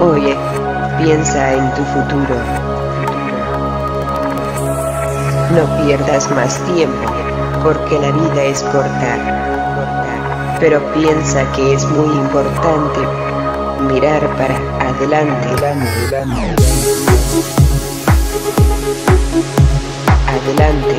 Oye, piensa en tu futuro. No pierdas más tiempo, porque la vida es corta. Pero piensa que es muy importante mirar para adelante. Adelante.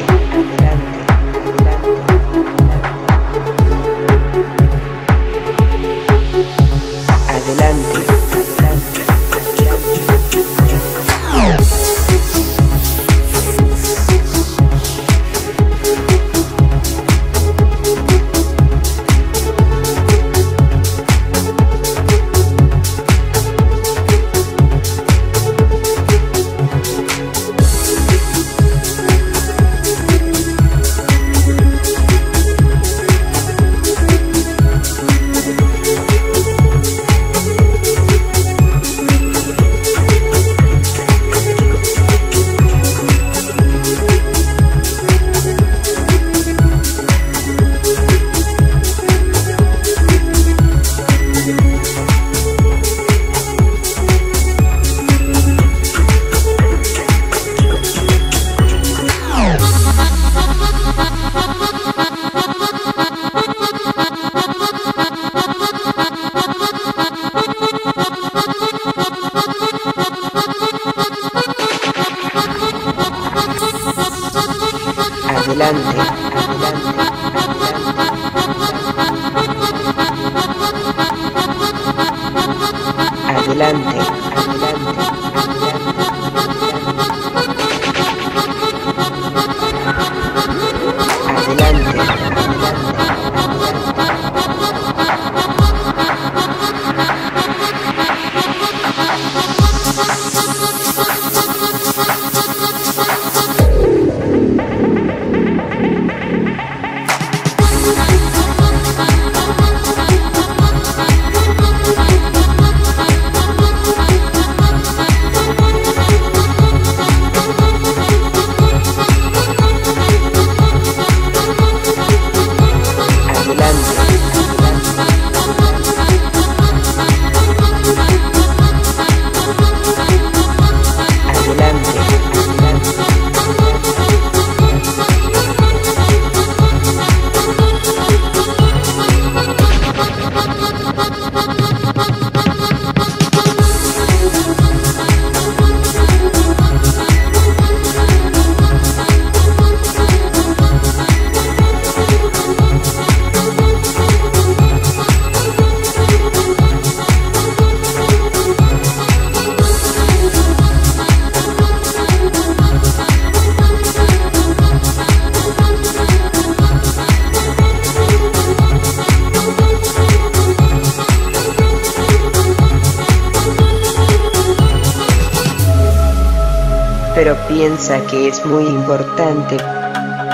Pero piensa que es muy importante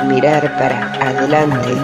mirar para adelante.